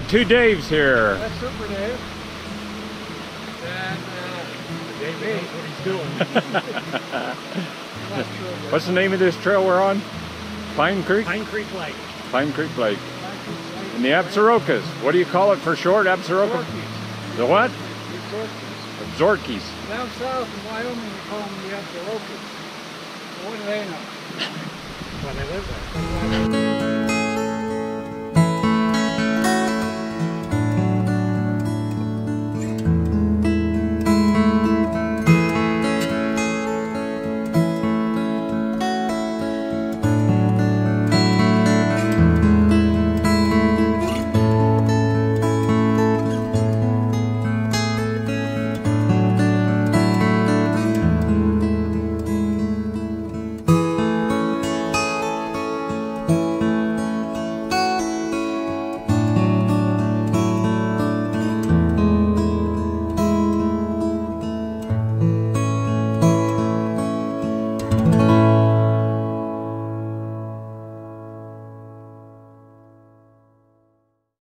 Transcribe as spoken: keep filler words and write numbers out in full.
got two Daves here. That's Super Dave. And uh, Dave knows what he's doing. What's the name of this trail we're on? Pine Creek? Pine Creek Lake. Pine Creek Lake. And the Absarokas. What do you call it for short? Absaroka? The what? Absarokas. Absarokas. Down south in Wyoming, we call them the Absarokas. What do they know? Well, they live there.